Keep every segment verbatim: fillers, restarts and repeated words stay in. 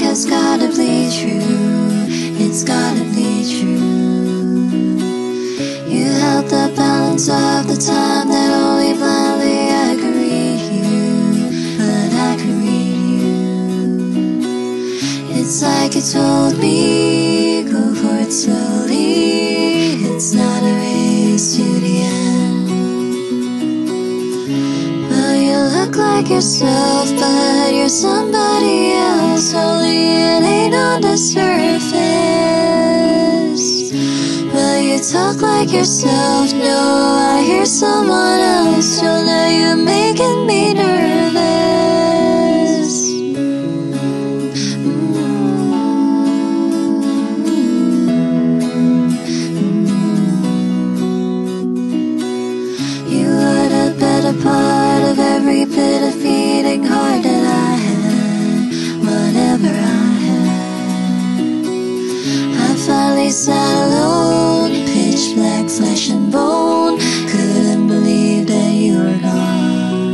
like it's gotta be true, it's gotta be true. You held the balance of the time that only blindly I could read you, but I could read you. It's like you told me, go for it slowly, it's not a race to the end. But you look like yourself, but you're somebody else, only it ain't on the surface. But you talk like yourself, no, I hear someone else, so now you're making me nervous. Mm-hmm. You are the better part of every bit of beating heart that I had, whatever I had. I finally sat alone, pitch black flesh and bone, couldn't believe that you were gone.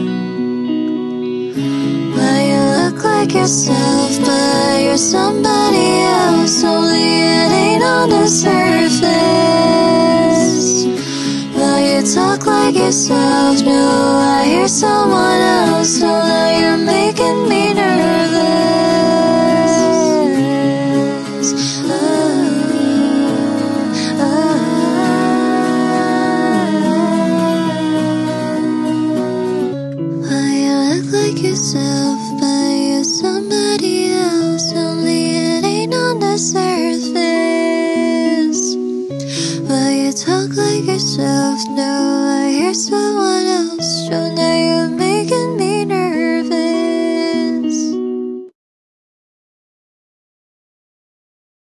Well, you look like yourself, but you're somebody else, only it ain't on the surface. Well, you talk like yourself, no, I hear someone else, so now you're making me nervous. Oh, oh, oh. Well, you look like yourself, but you're somebody else, only it ain't on the surface. Well, you talk like yourself, no, I hear someone else,